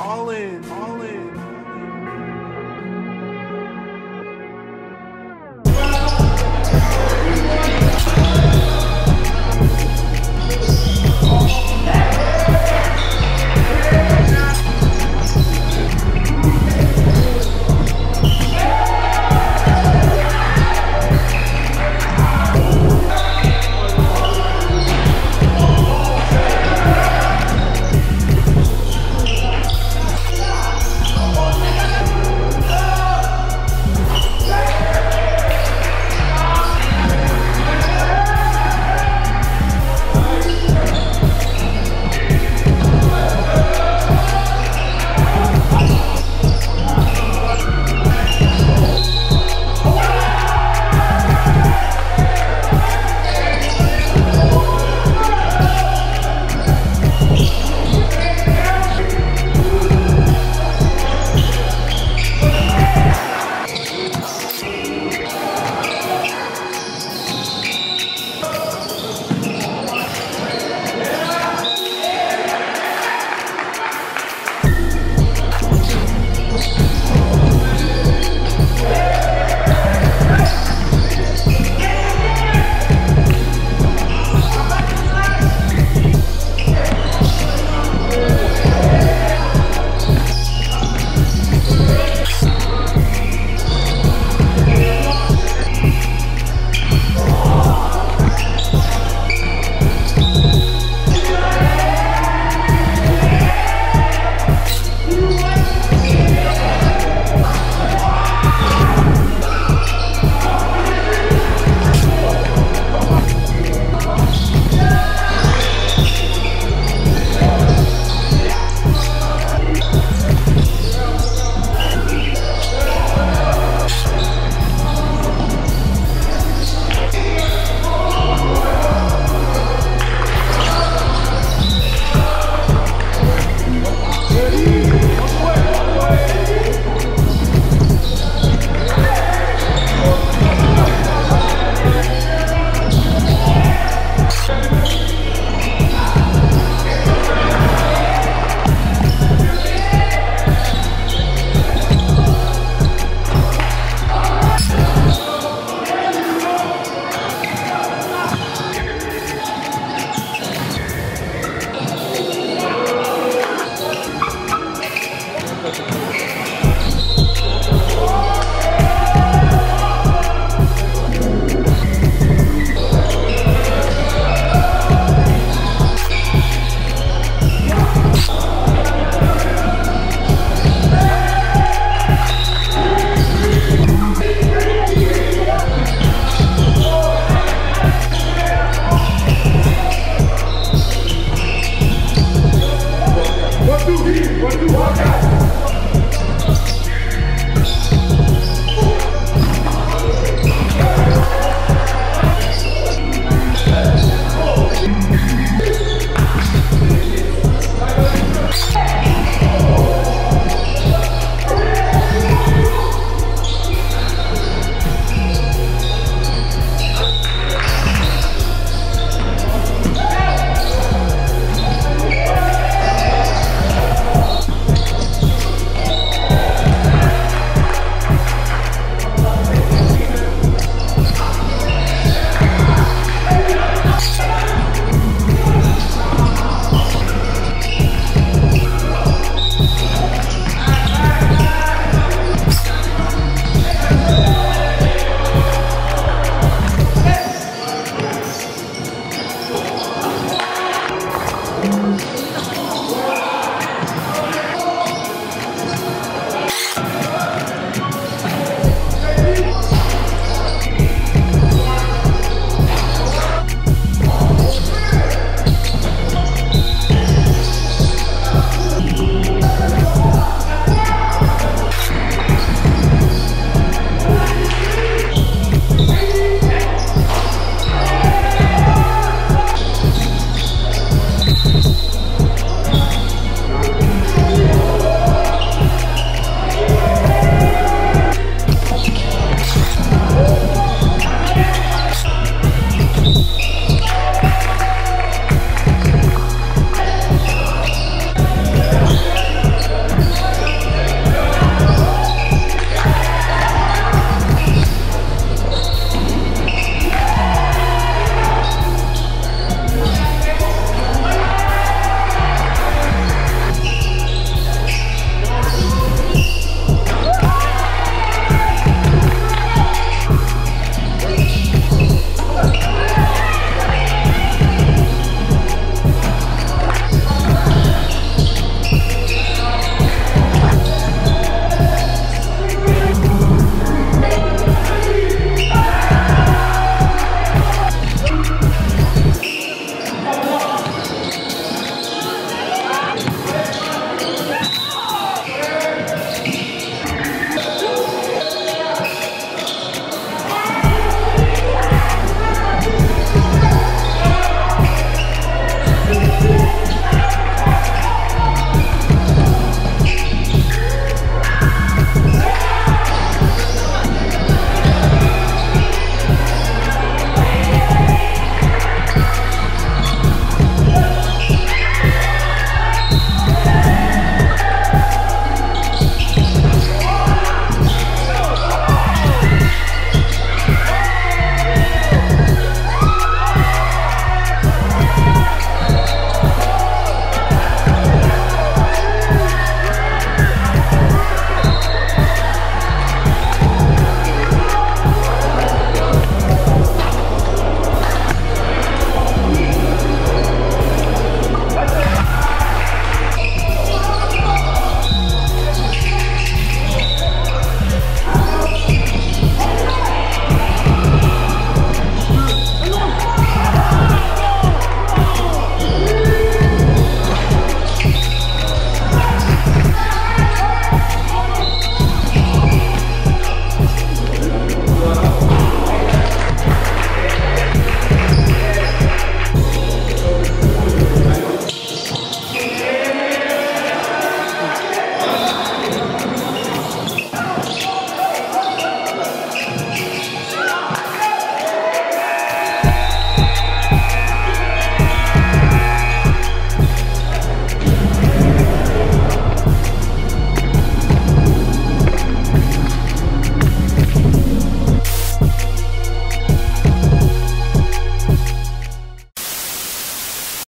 All in.